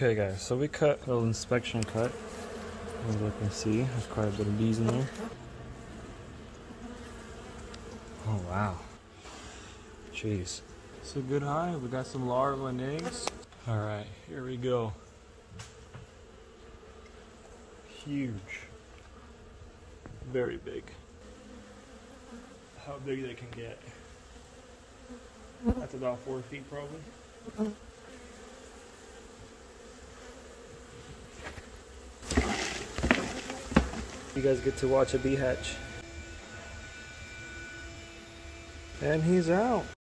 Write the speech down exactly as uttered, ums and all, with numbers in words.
Okay guys, so we cut a little inspection cut. As you can see, there's quite a bit of bees in there. Oh wow. Jeez. It's a good hive. We got some larvae and eggs. Alright, here we go. Huge. Very big. How big they can get. That's about four feet probably. You guys get to watch a bee hatch. And he's out.